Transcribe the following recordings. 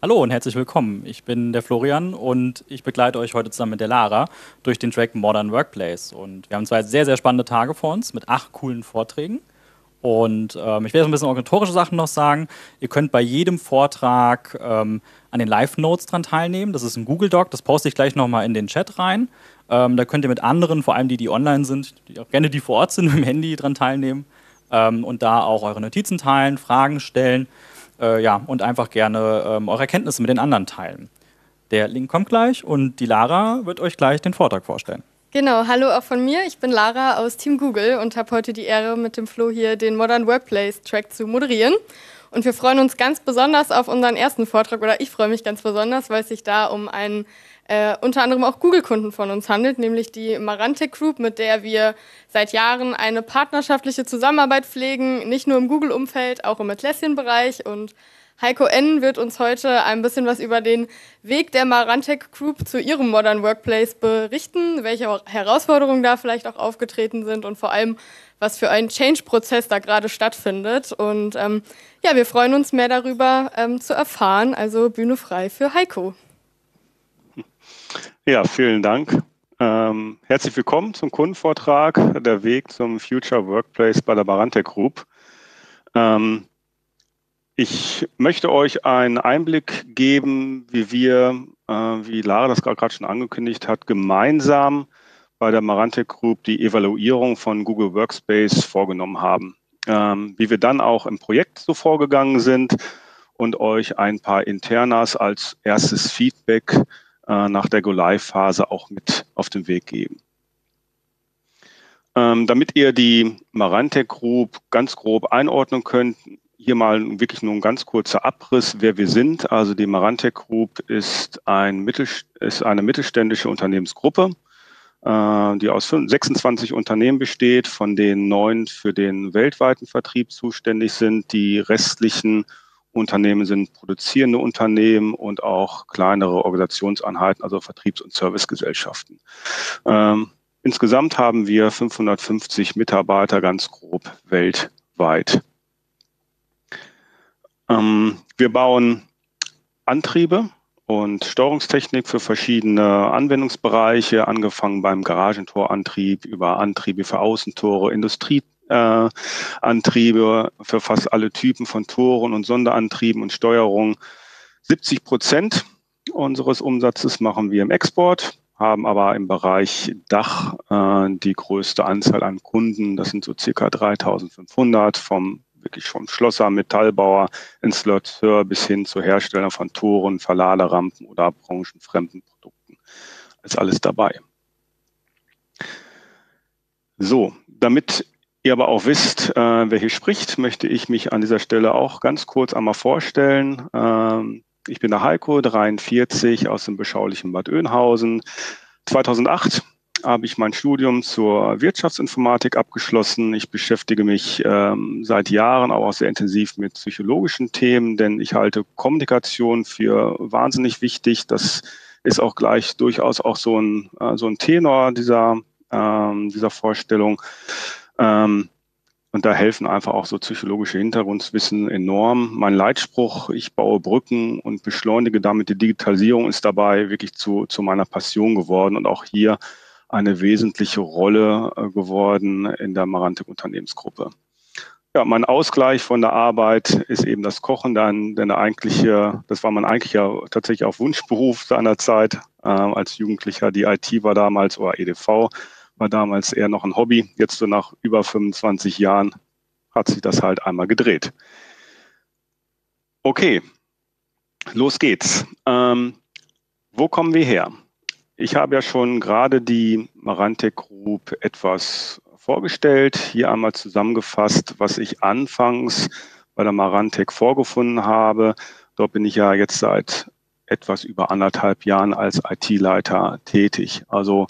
Hallo und herzlich willkommen. Ich bin der Florian und ich begleite euch heute zusammen mit der Lara durch den Track Modern Workplace. Und wir haben zwei sehr, sehr spannende Tage vor uns mit 8 coolen Vorträgen. Und ich werde so ein bisschen organisatorische Sachen noch sagen. Ihr könnt bei jedem Vortrag an den Live-Notes dran teilnehmen. Das ist ein Google-Doc, das poste ich gleich nochmal in den Chat rein. Da könnt ihr mit anderen, vor allem die, die online sind, die auch gerne die vor Ort sind, mit dem Handy dran teilnehmen und da auch eure Notizen teilen, Fragen stellen. Ja, und einfach gerne eure Erkenntnisse mit den anderen teilen. Der Link kommt gleich und die Lara wird euch gleich den Vortrag vorstellen. Genau, hallo auch von mir. Ich bin Lara aus Team Google und habe heute die Ehre, mit dem Flo hier den Modern Workplace Track zu moderieren. Und wir freuen uns ganz besonders auf unseren ersten Vortrag, oder ich freue mich ganz besonders, weil es sich da um einen unter anderem auch Google-Kunden von uns handelt, nämlich die Marantec Group, mit der wir seit Jahren eine partnerschaftliche Zusammenarbeit pflegen, nicht nur im Google-Umfeld, auch im Atlassian-Bereich. Und Heiko Ennen wird uns heute ein bisschen was über den Weg der Marantec Group zu ihrem Modern Workplace berichten, welche Herausforderungen da vielleicht auch aufgetreten sind und vor allem, was für ein Change-Prozess da gerade stattfindet. Und ja, wir freuen uns, mehr darüber zu erfahren. Also Bühne frei für Heiko. Ja, vielen Dank. Herzlich willkommen zum Kundenvortrag, der Weg zum Future Workplace bei der Marantec Group. Ich möchte euch einen Einblick geben, wie wir, wie Lara das gerade schon angekündigt hat, gemeinsam bei der Marantec Group die Evaluierung von Google Workspace vorgenommen haben. Wie wir dann auch im Projekt so vorgegangen sind und euch ein paar Internas als erstes Feedback nach der Go-Live-Phase auch mit auf den Weg geben. Damit ihr die Marantec Group ganz grob einordnen könnt, hier mal wirklich nur ein ganz kurzer Abriss, wer wir sind. Also die Marantec Group ist eine mittelständische Unternehmensgruppe, die aus 26 Unternehmen besteht, von denen 9 für den weltweiten Vertrieb zuständig sind. Die restlichen Unternehmen sind produzierende Unternehmen und auch kleinere Organisationseinheiten, also Vertriebs- und Servicegesellschaften. Insgesamt haben wir 550 Mitarbeiter ganz grob weltweit. Wir bauen Antriebe und Steuerungstechnik für verschiedene Anwendungsbereiche, angefangen beim Garagentorantrieb über Antriebe für Außentore, Industrieantriebe für fast alle Typen von Toren und Sonderantrieben und Steuerung. 70% unseres Umsatzes machen wir im Export, haben aber im Bereich Dach die größte Anzahl an Kunden. Das sind so circa 3.500 wirklich vom Schlosser, Metallbauer, Installateur bis hin zu Herstellern von Toren, Verladerampen oder branchenfremden Produkten. Das ist alles dabei. So, damit ihr aber auch wisst, wer hier spricht, möchte ich mich an dieser Stelle auch ganz kurz einmal vorstellen. Ich bin der Heiko, 43, aus dem beschaulichen Bad Oeynhausen. 2008 habe ich mein Studium zur Wirtschaftsinformatik abgeschlossen. Ich beschäftige mich seit Jahren auch sehr intensiv mit psychologischen Themen, denn ich halte Kommunikation für wahnsinnig wichtig. Das ist auch gleich durchaus auch so ein Tenor dieser Vorstellung. Und da helfen einfach auch so psychologische Hintergrundwissen enorm. Mein Leitspruch, ich baue Brücken und beschleunige damit die Digitalisierung, ist dabei wirklich zu meiner Passion geworden und auch hier eine wesentliche Rolle geworden in der Marantec Unternehmensgruppe. Ja, mein Ausgleich von der Arbeit ist eben das Kochen, denn das war mein eigentlicher tatsächlich auch Wunschberuf seiner Zeit als Jugendlicher. Die IT war damals, oder EDV, war damals eher noch ein Hobby. Jetzt so nach über 25 Jahren hat sich das halt einmal gedreht. Okay, los geht's. Wo kommen wir her? Ich habe ja schon gerade die Marantec Group etwas vorgestellt. Hier einmal zusammengefasst, was ich anfangs bei der Marantec vorgefunden habe. Dort bin ich ja jetzt seit etwas über 1,5 Jahren als IT-Leiter tätig. Also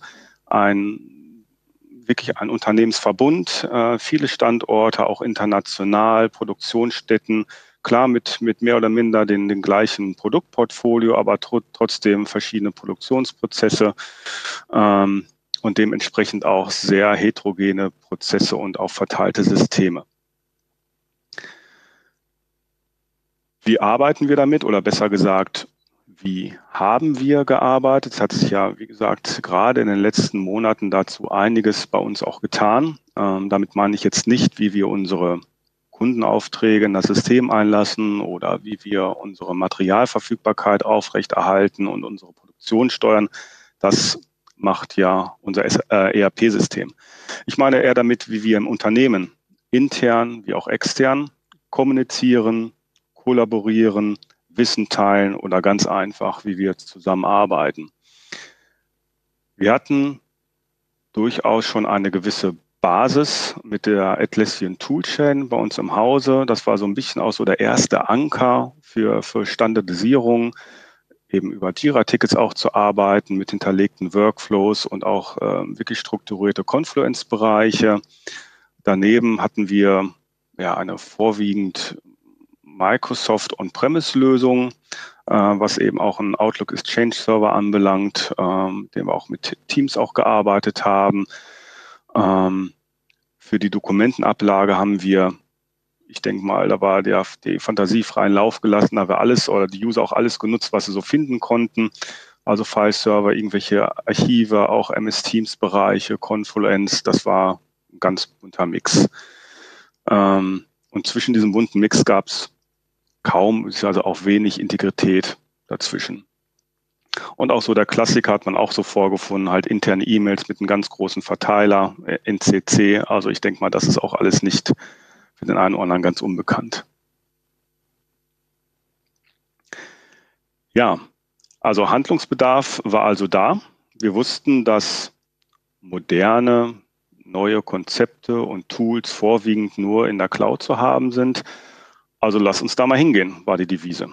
wirklich ein Unternehmensverbund, viele Standorte, auch international, Produktionsstätten. Klar, mit mehr oder minder den gleichen Produktportfolio, aber trotzdem verschiedene Produktionsprozesse und dementsprechend auch sehr heterogene Prozesse und auch verteilte Systeme. Wie arbeiten wir damit? Oder besser gesagt, wie haben wir gearbeitet? Es hat sich ja, wie gesagt, gerade in den letzten Monaten dazu einiges bei uns auch getan. Damit meine ich jetzt nicht, wie wir unsere Kundenaufträge in das System einlassen oder wie wir unsere Materialverfügbarkeit aufrechterhalten und unsere Produktion steuern. Das macht ja unser ERP-System. Ich meine eher damit, wie wir im Unternehmen intern wie auch extern kommunizieren, kollaborieren, Wissen teilen oder ganz einfach, wie wir zusammenarbeiten. Wir hatten durchaus schon eine gewisse Basis mit der Atlassian Toolchain bei uns im Hause. Das war so ein bisschen auch so der erste Anker für Standardisierung, eben über Jira-Tickets auch zu arbeiten, mit hinterlegten Workflows und auch wirklich strukturierte Confluence-Bereiche. Daneben hatten wir ja eine vorwiegend Microsoft On-Premise-Lösung, was eben auch einen Outlook Exchange-Server anbelangt, den wir auch mit Teams auch gearbeitet haben. Für die Dokumentenablage haben wir, ich denke mal, da war die Fantasie freien Lauf gelassen, da haben wir alles oder die User auch alles genutzt, was sie so finden konnten. Also File-Server, irgendwelche Archive, auch MS-Teams-Bereiche, Confluence, das war ein ganz bunter Mix. Und zwischen diesem bunten Mix gab es kaum, also auch wenig Integrität dazwischen. Und auch so der Klassiker hat man auch so vorgefunden, halt interne E-Mails mit einem ganz großen Verteiler, NCC. Also ich denke mal, das ist auch alles nicht für den einen oder anderen ganz unbekannt. Ja, also Handlungsbedarf war also da. Wir wussten, dass moderne, neue Konzepte und Tools vorwiegend nur in der Cloud zu haben sind. Also lass uns da mal hingehen, war die Devise.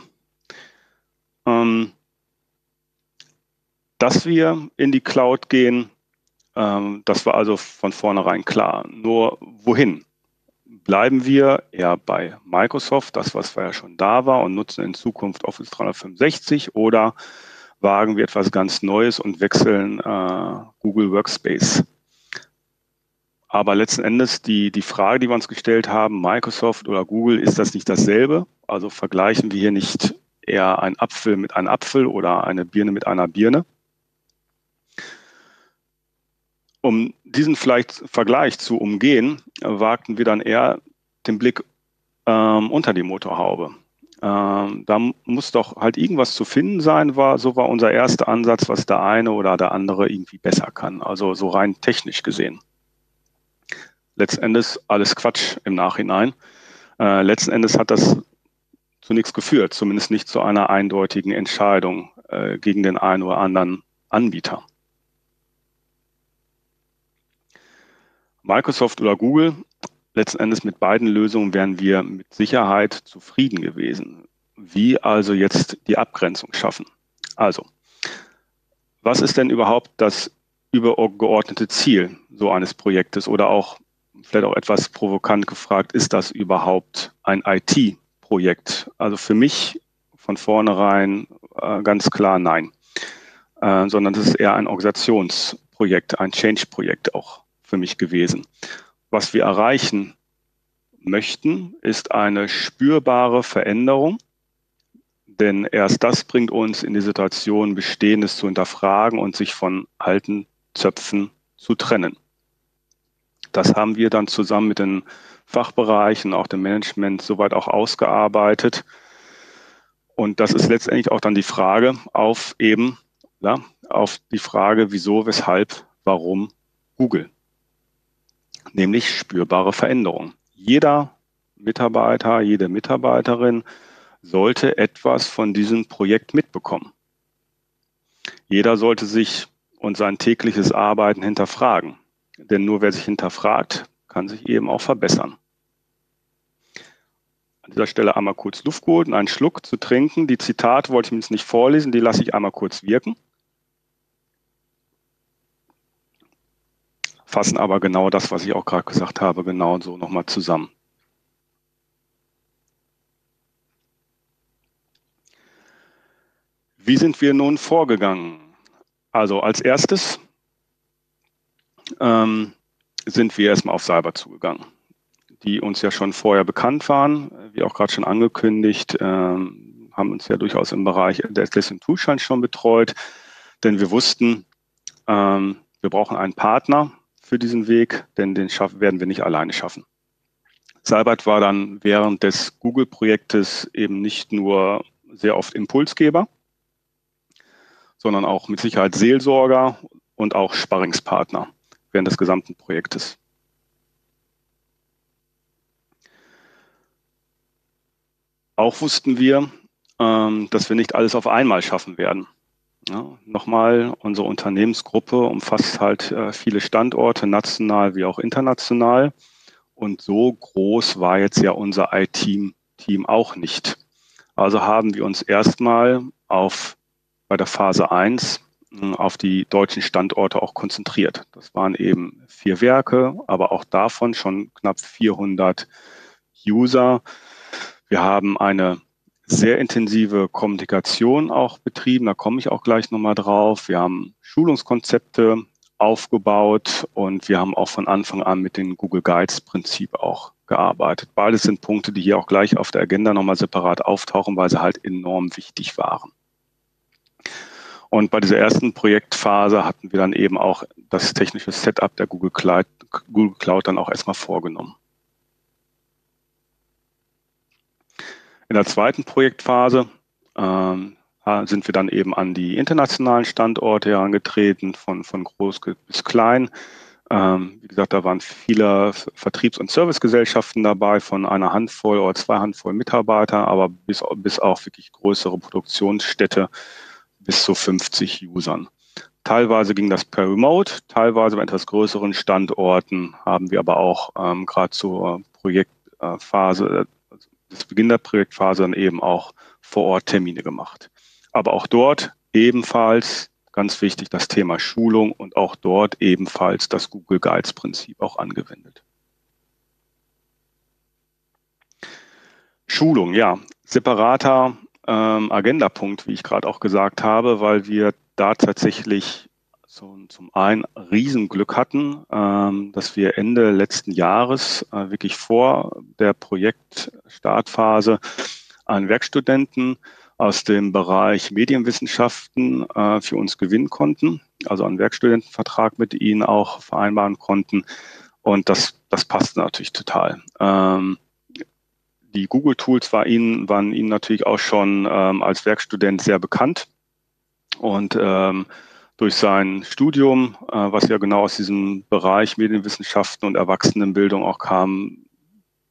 Dass wir in die Cloud gehen, das war also von vornherein klar. Nur wohin? Bleiben wir eher bei Microsoft, das, was ja schon da war, und nutzen in Zukunft Office 365, oder wagen wir etwas ganz Neues und wechseln Google Workspace? Aber letzten Endes die Frage, die wir uns gestellt haben, Microsoft oder Google, ist das nicht dasselbe? Also vergleichen wir hier nicht eher einen Apfel mit einem Apfel oder eine Birne mit einer Birne? Um diesen Vergleich zu umgehen, wagten wir dann eher den Blick unter die Motorhaube. Da muss doch halt irgendwas zu finden sein, so war unser erster Ansatz, was der eine oder der andere irgendwie besser kann, also so rein technisch gesehen. Letzten Endes alles Quatsch im Nachhinein. Letzten Endes hat das zu nichts geführt, zumindest nicht zu einer eindeutigen Entscheidung gegen den einen oder anderen Anbieter. Microsoft oder Google, letzten Endes mit beiden Lösungen wären wir mit Sicherheit zufrieden gewesen. Wie also jetzt die Abgrenzung schaffen? Also, was ist denn überhaupt das übergeordnete Ziel so eines Projektes oder auch vielleicht auch etwas provokant gefragt, ist das überhaupt ein IT-Projekt? Also für mich von vornherein ganz klar nein, sondern das ist eher ein Organisationsprojekt, ein Change-Projekt auch für mich gewesen. Was wir erreichen möchten, ist eine spürbare Veränderung, denn erst das bringt uns in die Situation, Bestehendes zu hinterfragen und sich von alten Zöpfen zu trennen. Das haben wir dann zusammen mit den Fachbereichen, auch dem Management soweit auch ausgearbeitet. Und das ist letztendlich auch dann die Frage auf die Frage, wieso, weshalb, warum Google. Nämlich spürbare Veränderung. Jeder Mitarbeiter, jede Mitarbeiterin sollte etwas von diesem Projekt mitbekommen. Jeder sollte sich und sein tägliches Arbeiten hinterfragen. Denn nur wer sich hinterfragt, kann sich eben auch verbessern. An dieser Stelle einmal kurz Luft geholt und einen Schluck zu trinken. Die Zitate wollte ich mir jetzt nicht vorlesen, die lasse ich einmal kurz wirken. Fassen aber genau das, was ich auch gerade gesagt habe, genau so nochmal zusammen. Wie sind wir nun vorgegangen? Also als erstes sind wir erstmal auf Seibert zugegangen. die uns ja schon vorher bekannt waren, wie auch gerade schon angekündigt, haben uns ja durchaus im Bereich der Atlassian Toolchain schon betreut, denn wir wussten, wir brauchen einen Partner für diesen Weg, denn den werden wir nicht alleine schaffen. Seibert war dann während des Google-Projektes eben nicht nur sehr oft Impulsgeber, sondern auch mit Sicherheit Seelsorger und auch Sparringspartner während des gesamten Projektes. Auch wussten wir, dass wir nicht alles auf einmal schaffen werden. Ja, nochmal, unsere Unternehmensgruppe umfasst halt viele Standorte, national wie auch international. Und so groß war jetzt ja unser IT-Team auch nicht. Also haben wir uns erstmal bei der Phase 1 auf die deutschen Standorte auch konzentriert. Das waren eben 4 Werke, aber auch davon schon knapp 400 User. Wir haben eine sehr intensive Kommunikation auch betrieben, da komme ich auch gleich nochmal drauf. Wir haben Schulungskonzepte aufgebaut und wir haben auch von Anfang an mit dem Google Guides Prinzip auch gearbeitet. Beides sind Punkte, die hier auch gleich auf der Agenda nochmal separat auftauchen, weil sie halt enorm wichtig waren. Und bei dieser ersten Projektphase hatten wir dann eben auch das technische Setup der Google Cloud dann auch erstmal vorgenommen. In der zweiten Projektphase sind wir dann eben an die internationalen Standorte herangetreten, von groß bis klein. Wie gesagt, da waren viele Vertriebs- und Servicegesellschaften dabei, von einer Handvoll oder 2 Handvoll Mitarbeiter, aber bis auch wirklich größere Produktionsstätte, bis zu 50 Usern. Teilweise ging das per Remote, teilweise bei etwas größeren Standorten haben wir aber auch gerade zur Projektphase, zu Beginn der Projektphase dann eben auch vor Ort Termine gemacht. Aber auch dort ebenfalls, ganz wichtig, das Thema Schulung und auch dort ebenfalls das Google Guides Prinzip auch angewendet. Schulung, ja, separater Agendapunkt, wie ich gerade auch gesagt habe, weil wir da tatsächlich zum einen Riesenglück hatten, dass wir Ende letzten Jahres wirklich vor der Projektstartphase einen Werkstudenten aus dem Bereich Medienwissenschaften für uns gewinnen konnten, also einen Werkstudentenvertrag mit ihnen auch vereinbaren konnten und das passte natürlich total. Die Google-Tools waren ihnen natürlich auch schon als Werkstudent sehr bekannt und durch sein Studium, was ja genau aus diesem Bereich Medienwissenschaften und Erwachsenenbildung auch kam,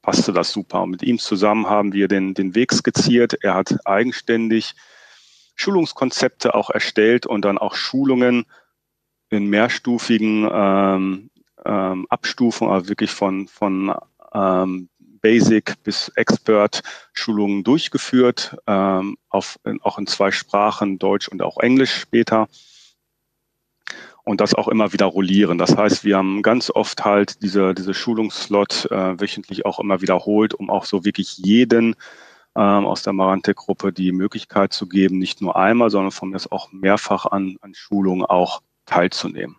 passte das super. Und mit ihm zusammen haben wir den Weg skizziert. Er hat eigenständig Schulungskonzepte auch erstellt und dann auch Schulungen in mehrstufigen Abstufungen, also wirklich von Basic bis Expert Schulungen durchgeführt, auch in 2 Sprachen, Deutsch und auch Englisch später. Und das auch immer wieder rollieren. Das heißt, wir haben ganz oft halt diese Schulungsslot wöchentlich auch immer wiederholt, um auch so wirklich jeden aus der Marantec-Gruppe die Möglichkeit zu geben, nicht nur einmal, sondern von mir aus auch mehrfach an Schulungen auch teilzunehmen.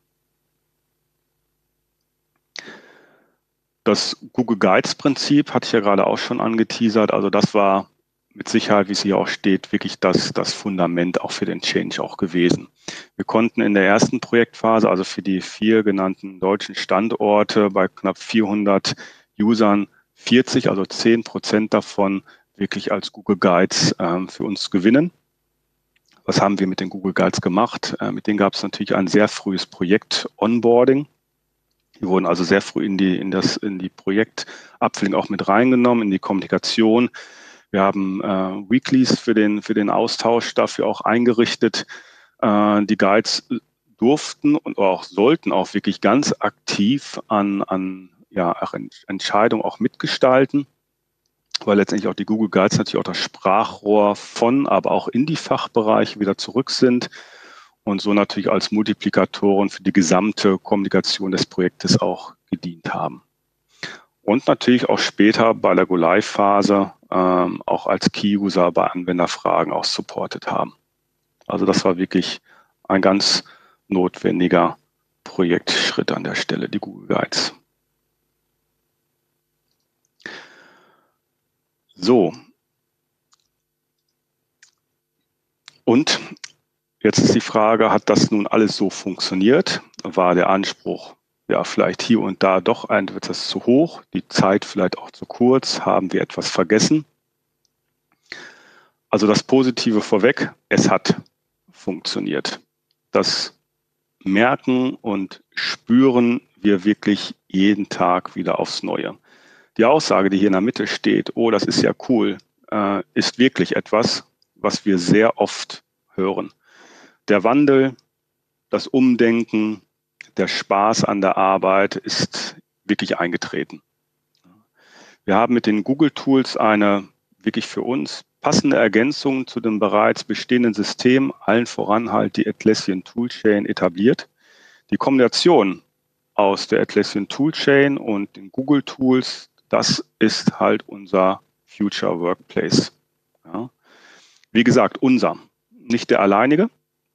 Das Google Guides-Prinzip hatte ich ja gerade auch schon angeteasert. Also das war mit Sicherheit, wie es hier auch steht, wirklich das Fundament auch für den Change auch gewesen. Wir konnten in der ersten Projektphase, also für die 4 genannten deutschen Standorte bei knapp 400 Usern 40, also 10% davon wirklich als Google Guides für uns gewinnen. Was haben wir mit den Google Guides gemacht? Mit denen gab es natürlich ein sehr frühes Projekt Onboarding. Die wurden also sehr früh in die Projektabwicklung auch mit reingenommen, in die Kommunikation. Wir haben Weeklies für den Austausch dafür auch eingerichtet. Die Guides durften und auch sollten auch wirklich ganz aktiv an Entscheidungen auch mitgestalten, weil letztendlich auch die Google Guides natürlich auch das Sprachrohr von, aber auch in die Fachbereiche wieder zurück sind und so natürlich als Multiplikatoren für die gesamte Kommunikation des Projektes auch gedient haben. Und natürlich auch später bei der Go-Live-Phase auch als Key-User bei Anwenderfragen auch supportet haben. Also das war wirklich ein ganz notwendiger Projektschritt an der Stelle, die Google Guides. So. Und jetzt ist die Frage, hat das nun alles so funktioniert? War der Anspruch ja vielleicht hier und da doch ein etwas zu hoch, die Zeit vielleicht auch zu kurz, haben wir etwas vergessen? Also das Positive vorweg, es hat funktioniert. Das merken und spüren wir wirklich jeden Tag wieder aufs Neue. Die Aussage, die hier in der Mitte steht, oh, das ist ja cool, ist wirklich etwas, was wir sehr oft hören. Der Wandel, das Umdenken, der Spaß an der Arbeit ist wirklich eingetreten. Wir haben mit den Google-Tools eine wirklich für uns passende Ergänzung zu dem bereits bestehenden System, allen voran halt die Atlassian Toolchain, etabliert. Die Kombination aus der Atlassian Toolchain und den Google Tools, das ist halt unser Future Workplace. Ja. Wie gesagt, unser, nicht der alleinige.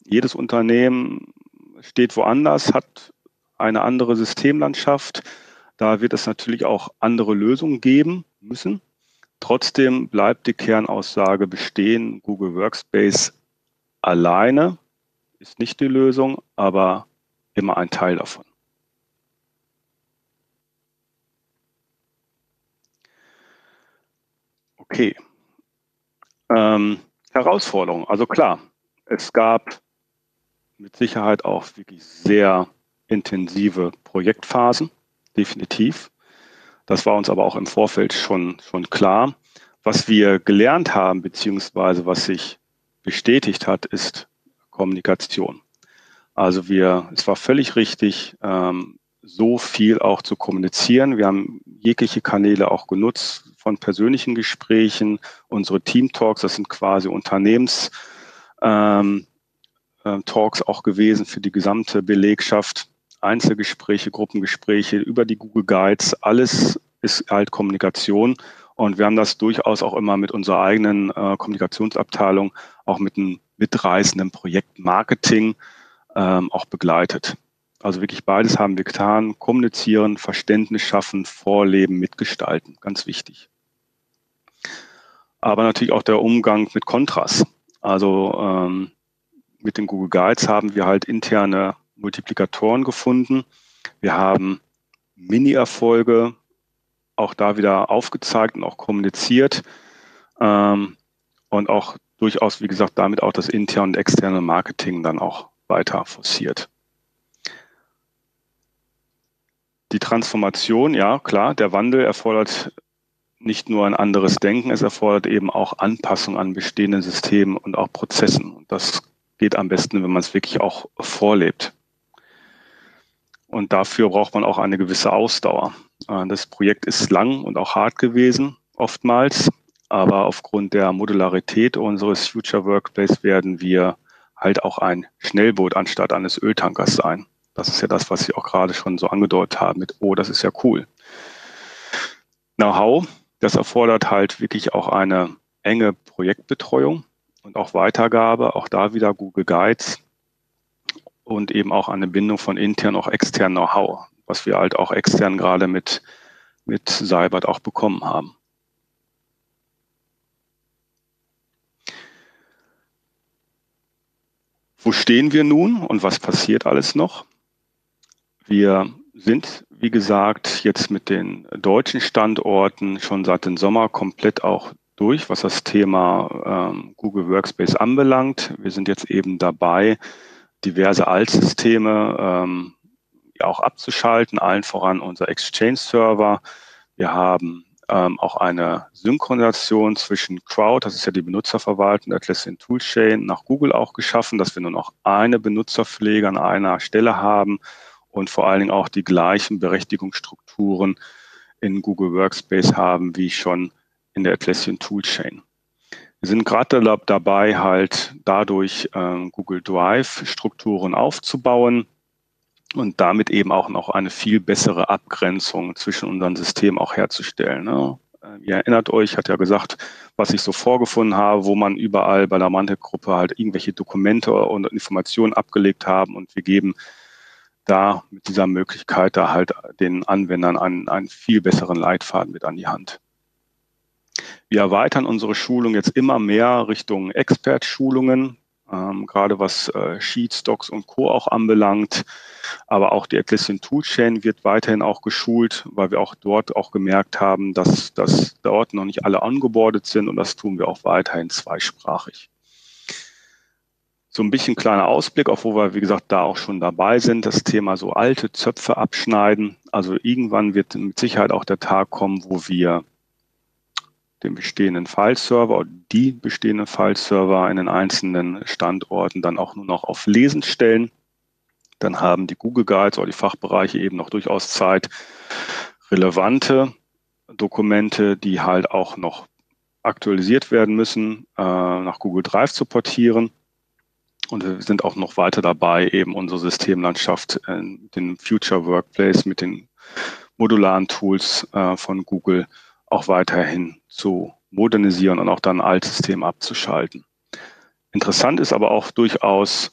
Jedes Unternehmen steht woanders, hat eine andere Systemlandschaft. Da wird es natürlich auch andere Lösungen geben müssen. Trotzdem bleibt die Kernaussage bestehen. Google Workspace alleine ist nicht die Lösung, aber immer ein Teil davon. Okay. Herausforderung. Also klar, es gab mit Sicherheit auch wirklich sehr intensive Projektphasen, definitiv. Das war uns aber auch im Vorfeld schon klar. Was wir gelernt haben, beziehungsweise was sich bestätigt hat, ist Kommunikation. Also es war völlig richtig, so viel auch zu kommunizieren. Wir haben jegliche Kanäle auch genutzt, von persönlichen Gesprächen, unsere Team-Talks, das sind quasi Unternehmenstalks auch gewesen für die gesamte Belegschaft, Einzelgespräche, Gruppengespräche, über die Google Guides, alles ist halt Kommunikation. Und wir haben das durchaus auch immer mit unserer eigenen Kommunikationsabteilung, auch mit einem mitreißenden Projekt Marketing auch begleitet. Also wirklich beides haben wir getan. Kommunizieren, Verständnis schaffen, vorleben, mitgestalten. Ganz wichtig. Aber natürlich auch der Umgang mit Kontras. Also mit den Google Guides haben wir halt interne Multiplikatoren gefunden. Wir haben Mini-Erfolge auch da wieder aufgezeigt und auch kommuniziert. Und auch durchaus, wie gesagt, damit auch das interne und externe Marketing dann auch weiter forciert. Die Transformation, ja klar, der Wandel erfordert nicht nur ein anderes Denken, es erfordert eben auch Anpassung an bestehende Systemen und auch Prozessen. Und das geht am besten, wenn man es wirklich auch vorlebt. Und dafür braucht man auch eine gewisse Ausdauer. Das Projekt ist lang und auch hart gewesen, oftmals. Aber aufgrund der Modularität unseres Future Workplace werden wir halt auch ein Schnellboot anstatt eines Öltankers sein. Das ist ja das, was Sie auch gerade schon so angedeutet haben mit, oh, das ist ja cool. Know-how, das erfordert halt wirklich auch eine enge Projektbetreuung und auch Weitergabe, auch da wieder Google Guides und eben auch eine Bindung von intern auch extern Know-how, was wir halt auch extern gerade mit Seibert auch bekommen haben. Wo stehen wir nun und was passiert alles noch? Wir sind, wie gesagt, jetzt mit den deutschen Standorten schon seit dem Sommer komplett auch durch, was das Thema Google Workspace anbelangt. Wir sind jetzt eben dabei, diverse Altsysteme ja auch abzuschalten, allen voran unser Exchange-Server. Wir haben auch eine Synchronisation zwischen Crowd, das ist ja die Benutzerverwaltung, Atlassian Toolchain, nach Google auch geschaffen, dass wir nur noch eine Benutzerpflege an einer Stelle haben. Und vor allen Dingen auch die gleichen Berechtigungsstrukturen in Google Workspace haben, wie schon in der Atlassian Toolchain. Wir sind gerade dabei, halt dadurch Google Drive Strukturen aufzubauen und damit eben auch noch eine viel bessere Abgrenzung zwischen unseren Systemen auch herzustellen. Ne? Ihr erinnert euch, ich hatte ja gesagt, was ich so vorgefunden habe, wo man überall bei der Marantec Gruppe halt irgendwelche Dokumente und Informationen abgelegt haben, und wir geben da mit dieser Möglichkeit da halt den Anwendern einen viel besseren Leitfaden mit an die Hand. Wir erweitern unsere Schulung jetzt immer mehr Richtung Expert-Schulungen, gerade was Sheets, Docs und Co. auch anbelangt. Aber auch die Atlassian Toolchain wird weiterhin auch geschult, weil wir auch dort auch gemerkt haben, dass dort noch nicht alle ongeboardet sind, und das tun wir auch weiterhin zweisprachig. So ein bisschen kleiner Ausblick, auf wo wir, wie gesagt, da auch schon dabei sind, das Thema so alte Zöpfe abschneiden. Also irgendwann wird mit Sicherheit auch der Tag kommen, wo wir den bestehenden Fileserver oder die bestehenden Fileserver in den einzelnen Standorten dann auch nur noch auf Lesen stellen. Dann haben die Google Guides oder die Fachbereiche eben noch durchaus Zeit, relevante Dokumente, die halt auch noch aktualisiert werden müssen, nach Google Drive zu portieren. Und wir sind auch noch weiter dabei, eben unsere Systemlandschaft, den Future Workplace mit den modularen Tools von Google auch weiterhin zu modernisieren und auch dann Altsysteme abzuschalten. Interessant ist aber auch durchaus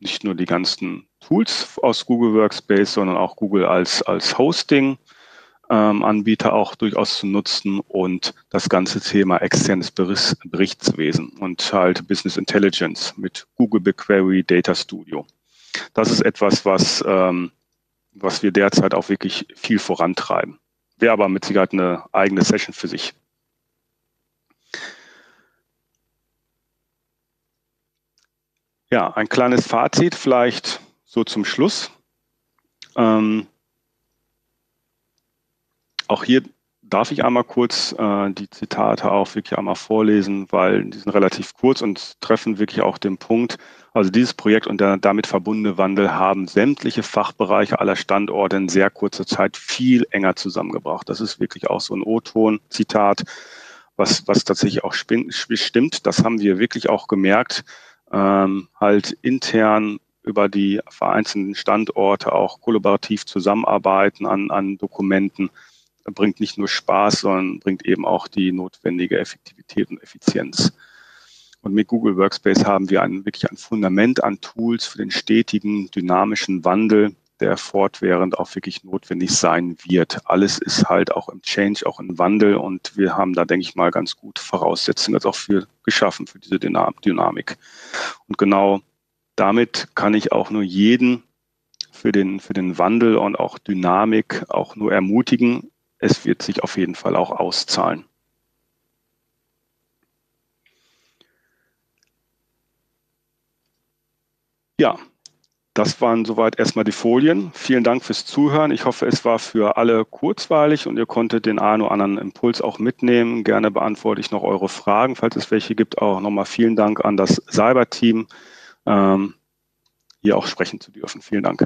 nicht nur die ganzen Tools aus Google Workspace, sondern auch Google als Hosting-Anbieter auch durchaus zu nutzen und das ganze Thema externes Berichtswesen und halt Business Intelligence mit Google BigQuery, Data Studio. Das ist etwas, was wir derzeit auch wirklich viel vorantreiben. Wäre aber mit Sicherheit eine eigene Session für sich. Ja, ein kleines Fazit vielleicht so zum Schluss. Auch hier darf ich einmal kurz die Zitate auch wirklich einmal vorlesen, weil die sind relativ kurz und treffen wirklich auch den Punkt. Also dieses Projekt und der damit verbundene Wandel haben sämtliche Fachbereiche aller Standorte in sehr kurzer Zeit viel enger zusammengebracht. Das ist wirklich auch so ein O-Ton-Zitat, was tatsächlich auch stimmt. Das haben wir wirklich auch gemerkt, halt intern über die vereinzelten Standorte auch kollaborativ zusammenarbeiten an Dokumenten. Bringt nicht nur Spaß, sondern bringt eben auch die notwendige Effektivität und Effizienz. Und mit Google Workspace haben wir wirklich ein Fundament an Tools für den stetigen, dynamischen Wandel, der fortwährend auch wirklich notwendig sein wird. Alles ist halt auch im Change, auch im Wandel, und wir haben da, denke ich mal, ganz gute Voraussetzungen jetzt auch für geschaffen, für diese Dynamik. Und genau damit kann ich auch nur jeden für den Wandel und auch Dynamik auch nur ermutigen. Es wird sich auf jeden Fall auch auszahlen. Ja, das waren soweit erstmal die Folien. Vielen Dank fürs Zuhören. Ich hoffe, es war für alle kurzweilig und ihr konntet den einen oder anderen Impuls auch mitnehmen. Gerne beantworte ich noch eure Fragen, falls es welche gibt. Auch nochmal vielen Dank an das Cyber-Team, hier auch sprechen zu dürfen. Vielen Dank.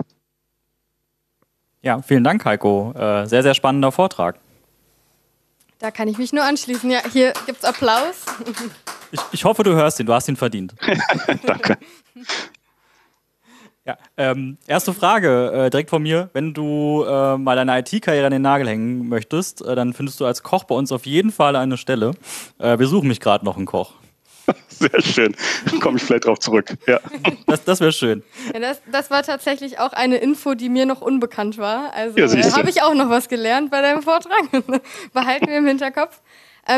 Ja, vielen Dank, Heiko. Sehr, sehr spannender Vortrag. Da kann ich mich nur anschließen. Ja, hier gibt's Applaus. Ich hoffe, du hörst ihn. Du hast ihn verdient. Danke. Ja, erste Frage direkt von mir. Wenn du mal deine IT-Karriere an den Nagel hängen möchtest, dann findest du als Koch bei uns auf jeden Fall eine Stelle. Wir suchen mich gerade noch einen Koch. Sehr schön. Komme ich vielleicht drauf zurück. Ja. Das wäre schön. Ja, das war tatsächlich auch eine Info, die mir noch unbekannt war. Also ja, habe ich auch noch was gelernt bei deinem Vortrag. Behalten wir im Hinterkopf.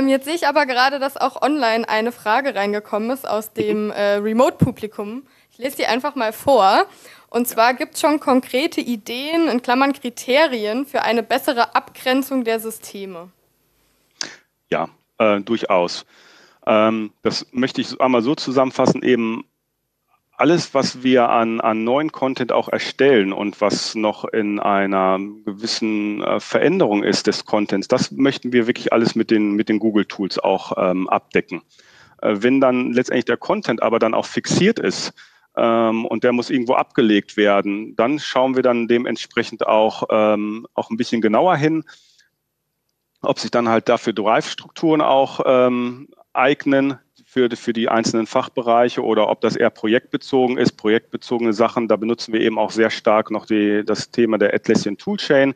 Jetzt sehe ich aber gerade, dass auch online eine Frage reingekommen ist aus dem Remote-Publikum. Ich lese die einfach mal vor. Und zwar gibt es schon konkrete Ideen, in Klammern Kriterien, für eine bessere Abgrenzung der Systeme. Ja, durchaus. Das möchte ich einmal so zusammenfassen, eben alles, was wir an neuen Content auch erstellen und was noch in einer gewissen Veränderung ist des Contents, das möchten wir wirklich alles mit den Google-Tools auch abdecken. Wenn dann letztendlich der Content aber dann auch fixiert ist, und der muss irgendwo abgelegt werden, dann schauen wir dann dementsprechend auch ein bisschen genauer hin, ob sich dann halt dafür Drive-Strukturen auch eignen für die einzelnen Fachbereiche oder ob das eher projektbezogen ist, projektbezogene Sachen. Da benutzen wir eben auch sehr stark noch das Thema der Atlassian Toolchain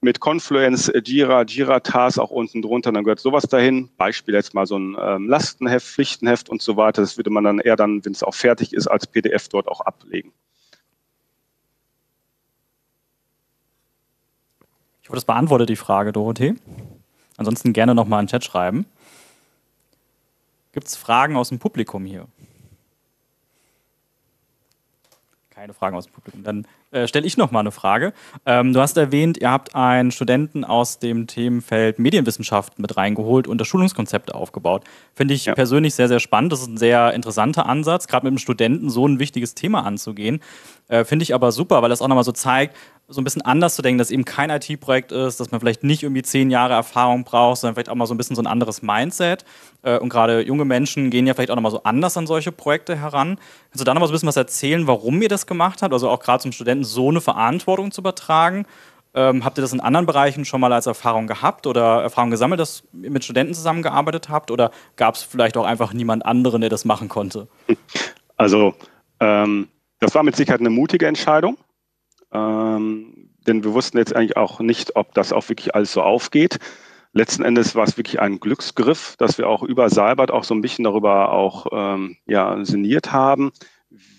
mit Confluence, Jira-Tasks auch unten drunter. Dann gehört sowas dahin. Beispiel jetzt mal so ein Lastenheft, Pflichtenheft und so weiter. Das würde man dann eher dann, wenn es auch fertig ist, als PDF dort auch ablegen. Ich hoffe, das beantwortet die Frage, Dorothee. Ansonsten gerne nochmal einen Chat schreiben. Gibt es Fragen aus dem Publikum hier? Keine Fragen aus dem Publikum. Dann stelle ich nochmal eine Frage. Du hast erwähnt, ihr habt einen Studenten aus dem Themenfeld Medienwissenschaften mit reingeholt und das Schulungskonzept aufgebaut. Finde ich persönlich sehr, sehr spannend. Das ist ein sehr interessanter Ansatz, gerade mit einem Studenten so ein wichtiges Thema anzugehen. Finde ich aber super, weil das auch nochmal so zeigt, so ein bisschen anders zu denken, dass eben kein IT-Projekt ist, dass man vielleicht nicht irgendwie 10 Jahre Erfahrung braucht, sondern vielleicht auch mal so ein bisschen so ein anderes Mindset. Und gerade junge Menschen gehen ja vielleicht auch nochmal so anders an solche Projekte heran. Kannst du da nochmal so ein bisschen was erzählen, warum ihr das gemacht habt? Also auch gerade zum Studenten so eine Verantwortung zu übertragen. Habt ihr das in anderen Bereichen schon mal als Erfahrung gehabt oder Erfahrung gesammelt, dass ihr mit Studenten zusammengearbeitet habt? Oder gab es vielleicht auch einfach niemand anderen, der das machen konnte? Also, das war mit Sicherheit eine mutige Entscheidung. Denn wir wussten jetzt eigentlich auch nicht, ob das auch wirklich alles so aufgeht. Letzten Endes war es wirklich ein Glücksgriff, dass wir auch über Seibert auch so ein bisschen darüber auch sinniert haben,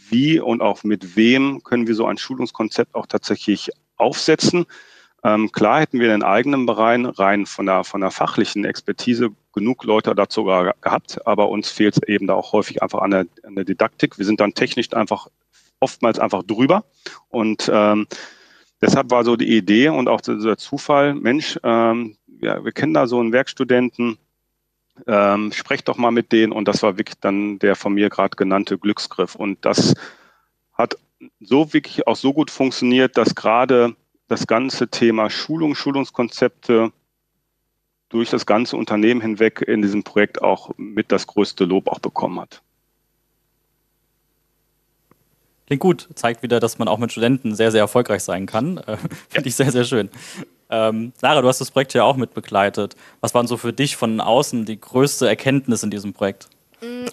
wie und auch mit wem können wir so ein Schulungskonzept auch tatsächlich aufsetzen. Klar hätten wir in den eigenen Bereichen rein von der fachlichen Expertise genug Leute dazu gehabt, aber uns fehlt es eben da auch häufig einfach an der Didaktik. Wir sind dann technisch einfach oftmals einfach drüber und deshalb war so die Idee und auch der Zufall, Mensch, wir kennen da so einen Werkstudenten, sprecht doch mal mit denen und das war wirklich dann der von mir gerade genannte Glücksgriff und das hat so wirklich auch so gut funktioniert, dass gerade das ganze Thema Schulung, Schulungskonzepte durch das ganze Unternehmen hinweg in diesem Projekt auch mit das größte Lob auch bekommen hat. Klingt gut, zeigt wieder, dass man auch mit Studenten sehr, sehr erfolgreich sein kann. Finde ich sehr, sehr schön. Lara, du hast das Projekt ja auch mitbegleitet. Was waren so für dich von außen die größte Erkenntnis in diesem Projekt?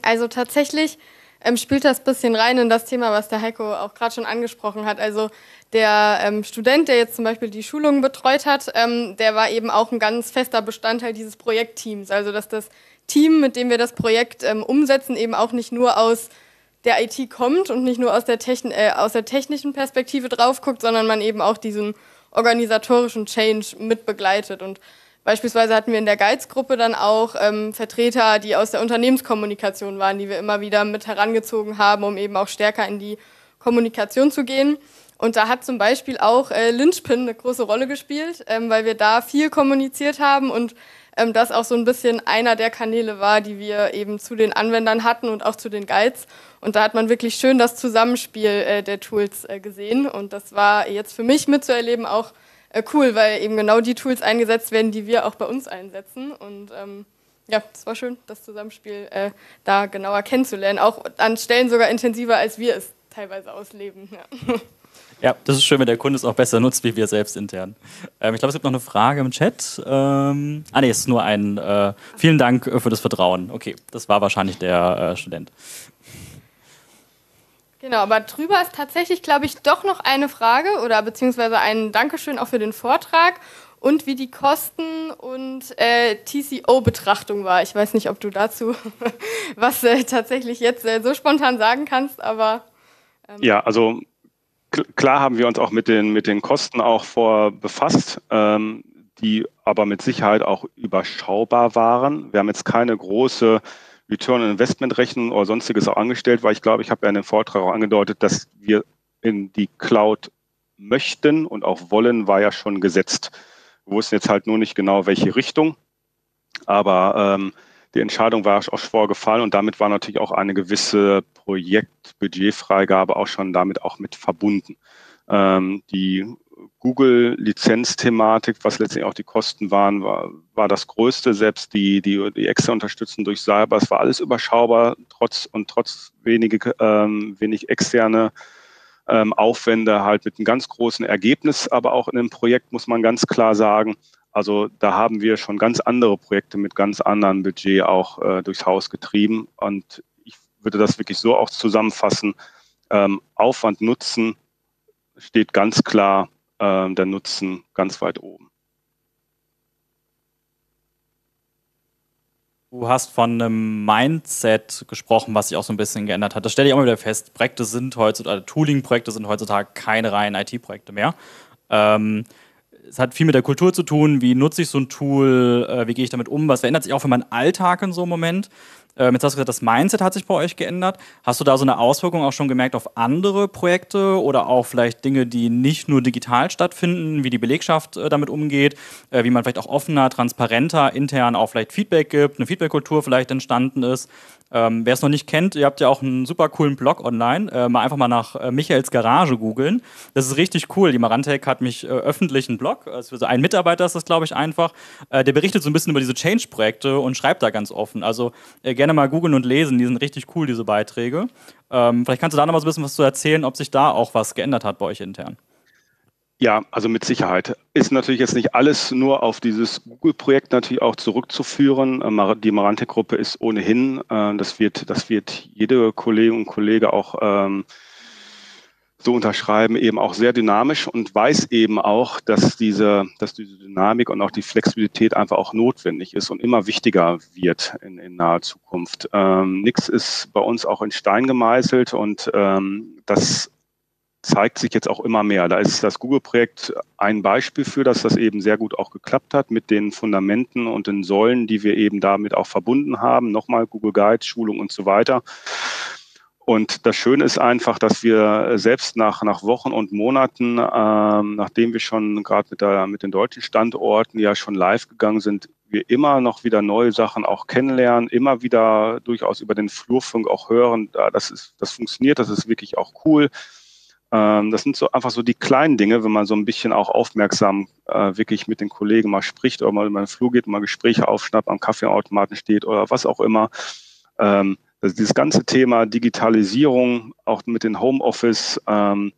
Also tatsächlich spielt das ein bisschen rein in das Thema, was der Heiko auch gerade schon angesprochen hat. Also der Student, der jetzt zum Beispiel die Schulungen betreut hat, der war eben auch ein ganz fester Bestandteil dieses Projektteams. Also dass das Team, mit dem wir das Projekt umsetzen, eben auch nicht nur aus der IT kommt und nicht nur aus der technischen Perspektive drauf guckt, sondern man eben auch diesen organisatorischen Change mit begleitet. Und beispielsweise hatten wir in der Guides-Gruppe dann auch Vertreter, die aus der Unternehmenskommunikation waren, die wir immer wieder mit herangezogen haben, um eben auch stärker in die Kommunikation zu gehen. Und da hat zum Beispiel auch Linchpin eine große Rolle gespielt, weil wir da viel kommuniziert haben und das auch so ein bisschen einer der Kanäle war, die wir eben zu den Anwendern hatten und auch zu den Guides. Und da hat man wirklich schön das Zusammenspiel der Tools gesehen. Und das war jetzt für mich mitzuerleben auch cool, weil eben genau die Tools eingesetzt werden, die wir auch bei uns einsetzen. Und ja, es war schön, das Zusammenspiel da genauer kennenzulernen. Auch an Stellen sogar intensiver, als wir es teilweise ausleben. Ja. Ja, das ist schön, wenn der Kunde es auch besser nutzt, wie wir selbst intern. Ich glaube, es gibt noch eine Frage im Chat. Es ist nur ein vielen Dank für das Vertrauen. Okay, das war wahrscheinlich der Student. Genau, aber drüber ist tatsächlich, glaube ich, doch noch eine Frage oder beziehungsweise ein Dankeschön auch für den Vortrag und wie die Kosten- und TCO-Betrachtung war. Ich weiß nicht, ob du dazu was tatsächlich jetzt so spontan sagen kannst, aber... Ja, also... Klar haben wir uns auch mit den Kosten auch befasst, die aber mit Sicherheit auch überschaubar waren. Wir haben jetzt keine große Return-on-Investment-Rechnung oder sonstiges auch angestellt, weil ich glaube, ich habe ja in dem Vortrag auch angedeutet, dass wir in die Cloud möchten und auch wollen, war ja schon gesetzt. Wir wussten jetzt halt nur nicht genau, welche Richtung, aber die Entscheidung war auch vorgefallen und damit war natürlich auch eine gewisse Projektbudgetfreigabe auch schon damit auch mit verbunden. Die Google-Lizenz-Thematik, was letztendlich auch die Kosten waren, war das Größte. Selbst die extra Unterstützung durch Seibert war alles überschaubar, trotz wenig externe Aufwände, halt mit einem ganz großen Ergebnis. Aber auch in dem Projekt muss man ganz klar sagen, also da haben wir schon ganz andere Projekte mit ganz anderem Budget auch durchs Haus getrieben. Und ich würde das wirklich so auch zusammenfassen. Aufwand, Nutzen steht ganz klar, der Nutzen ganz weit oben. Du hast von einem Mindset gesprochen, was sich auch so ein bisschen geändert hat. Das stelle ich auch mal wieder fest. Projekte sind heutzutage, Tooling-Projekte sind heutzutage keine reinen IT-Projekte mehr. es hat viel mit der Kultur zu tun, wie nutze ich so ein Tool, wie gehe ich damit um, was verändert sich auch für meinen Alltag in so einem Moment? Jetzt hast du gesagt, das Mindset hat sich bei euch geändert. Hast du da so eine Auswirkung auch schon gemerkt auf andere Projekte oder auch vielleicht Dinge, die nicht nur digital stattfinden, wie die Belegschaft damit umgeht, wie man vielleicht auch offener, transparenter, intern auch vielleicht Feedback gibt, eine Feedback-Kultur vielleicht entstanden ist? Wer es noch nicht kennt, ihr habt ja auch einen super coolen Blog online, mal einfach mal nach Michaels Garage googeln. Das ist richtig cool. Die Marantec hat mich öffentlich einen Blog, also für einen Mitarbeiter ist das, glaube ich, einfach. Der berichtet so ein bisschen über diese Change-Projekte und schreibt da ganz offen. Also gerne mal googeln und lesen, die sind richtig cool, diese Beiträge. Vielleicht kannst du da noch mal so ein bisschen was zu erzählen, ob sich da auch was geändert hat bei euch intern. Ja, also mit Sicherheit. Ist natürlich jetzt nicht alles nur auf dieses Google-Projekt natürlich auch zurückzuführen. Die Marantec-Gruppe ist ohnehin, das wird jede Kollegin und Kollege auch so unterschreiben, eben auch sehr dynamisch und weiß eben auch, dass diese Dynamik und auch die Flexibilität einfach auch notwendig ist und immer wichtiger wird in naher Zukunft. Nichts ist bei uns auch in Stein gemeißelt und das zeigt sich jetzt auch immer mehr. Da ist das Google-Projekt ein Beispiel für, dass das eben sehr gut auch geklappt hat mit den Fundamenten und den Säulen, die wir eben damit auch verbunden haben. Nochmal Google Guides, Schulung und so weiter. Und das Schöne ist einfach, dass wir selbst nach Wochen und Monaten, nachdem wir schon gerade mit den deutschen Standorten ja schon live gegangen sind, wir immer noch wieder neue Sachen auch kennenlernen, immer wieder durchaus über den Flurfunk auch hören, das funktioniert, das ist wirklich auch cool. Das sind so einfach so die kleinen Dinge, wenn man so ein bisschen auch aufmerksam wirklich mit den Kollegen mal spricht oder mal in den Flur geht, mal Gespräche aufschnappt, am Kaffeeautomaten steht oder was auch immer. Also dieses ganze Thema Digitalisierung, auch mit den Homeoffice, wenn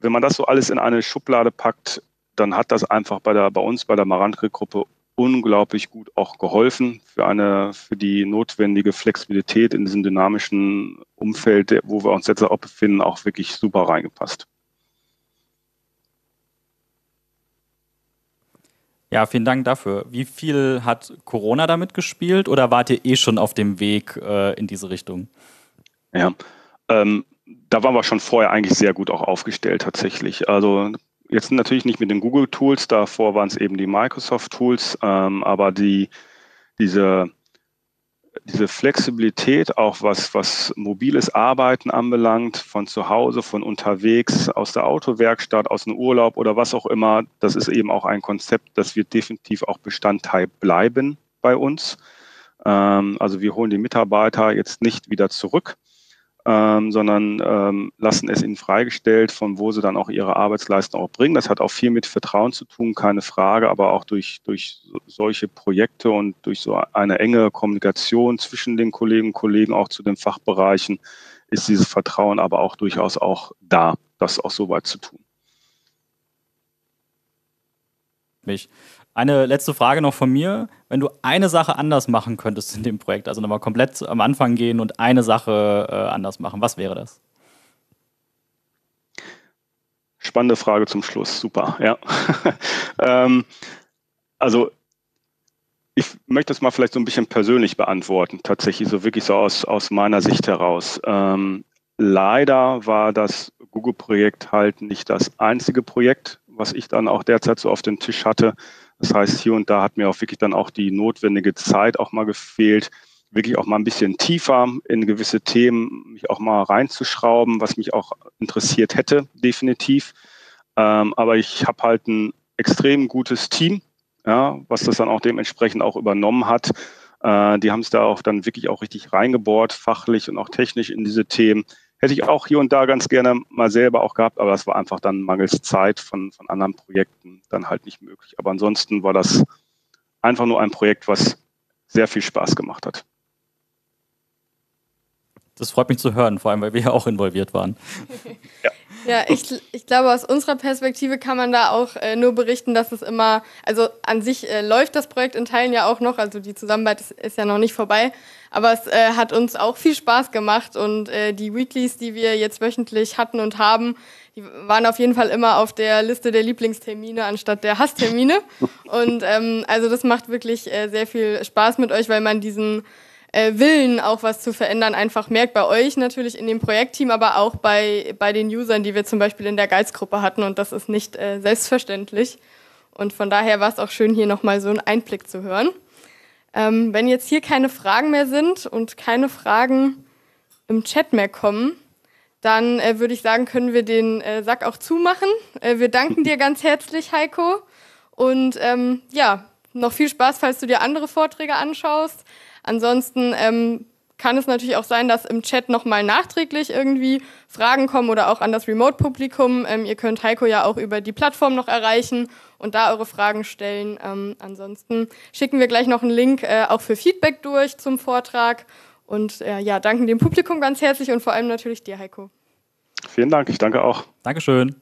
man das so alles in eine Schublade packt, dann hat das einfach bei uns bei der Marantec-Gruppe unglaublich gut auch geholfen für die notwendige Flexibilität in diesem dynamischen Umfeld, wo wir uns jetzt auch befinden, auch wirklich super reingepasst. Ja, vielen Dank dafür. Wie viel hat Corona damit gespielt oder wart ihr eh schon auf dem Weg in diese Richtung? Ja, da waren wir schon vorher eigentlich sehr gut auch aufgestellt tatsächlich. Also jetzt natürlich nicht mit den Google-Tools, davor waren es eben die Microsoft-Tools, aber diese Flexibilität, auch was mobiles Arbeiten anbelangt, von zu Hause, von unterwegs, aus der Autowerkstatt, aus dem Urlaub oder was auch immer, das ist eben auch ein Konzept, das wird definitiv auch Bestandteil bleiben bei uns. Also wir holen die Mitarbeiter jetzt nicht wieder zurück, sondern lassen es ihnen freigestellt, von wo sie dann auch ihre Arbeitsleistung auch bringen. Das hat auch viel mit Vertrauen zu tun, keine Frage, aber auch durch solche Projekte und durch so eine enge Kommunikation zwischen den Kolleginnen und Kollegen auch zu den Fachbereichen ist dieses Vertrauen aber auch durchaus auch da, das auch so weit zu tun. Eine letzte Frage noch von mir. Wenn du eine Sache anders machen könntest in dem Projekt, also nochmal komplett am Anfang gehen und eine Sache anders machen, was wäre das? Spannende Frage zum Schluss, super, ja. Also ich möchte das mal vielleicht so ein bisschen persönlich beantworten, tatsächlich so wirklich so aus meiner Sicht heraus. Leider war das Google-Projekt halt nicht das einzige Projekt, was ich dann auch derzeit so auf den Tisch hatte. Das heißt, hier und da hat mir auch wirklich dann auch die notwendige Zeit auch mal gefehlt, wirklich auch mal ein bisschen tiefer in gewisse Themen mich auch mal reinzuschrauben, was mich auch interessiert hätte, definitiv. Aber ich habe halt ein extrem gutes Team, ja, was das dann auch dementsprechend auch übernommen hat. Die haben es da auch dann wirklich auch richtig reingebohrt, fachlich und auch technisch in diese Themen. Hätte ich auch hier und da ganz gerne mal selber auch gehabt, aber das war einfach dann mangels Zeit von anderen Projekten dann halt nicht möglich. Aber ansonsten war das einfach nur ein Projekt, was sehr viel Spaß gemacht hat. Das freut mich zu hören, vor allem, weil wir ja auch involviert waren. Ja. Ja, ich glaube, aus unserer Perspektive kann man da auch nur berichten, dass es immer, also an sich läuft das Projekt in Teilen ja auch noch, also die Zusammenarbeit ist ja noch nicht vorbei, aber es hat uns auch viel Spaß gemacht und die Weeklies, die wir jetzt wöchentlich hatten und haben, die waren auf jeden Fall immer auf der Liste der Lieblingstermine anstatt der Hasstermine und also das macht wirklich sehr viel Spaß mit euch, weil man diesen Willen, auch was zu verändern, einfach merkt bei euch natürlich in dem Projektteam, aber auch bei den Usern, die wir zum Beispiel in der Guides-Gruppe hatten und das ist nicht selbstverständlich Und von daher war es auch schön, hier nochmal so einen Einblick zu hören. Wenn jetzt hier keine Fragen mehr sind und keine Fragen im Chat mehr kommen, dann würde ich sagen, können wir den Sack auch zumachen. Wir danken dir ganz herzlich, Heiko. Und ja, noch viel Spaß, falls du dir andere Vorträge anschaust. Ansonsten kann es natürlich auch sein, dass im Chat nochmal nachträglich irgendwie Fragen kommen oder auch an das Remote-Publikum. Ihr könnt Heiko ja auch über die Plattform noch erreichen und da eure Fragen stellen. Ansonsten schicken wir gleich noch einen Link auch für Feedback durch zum Vortrag. Und ja, danken dem Publikum ganz herzlich und vor allem natürlich dir, Heiko. Vielen Dank, ich danke auch. Dankeschön.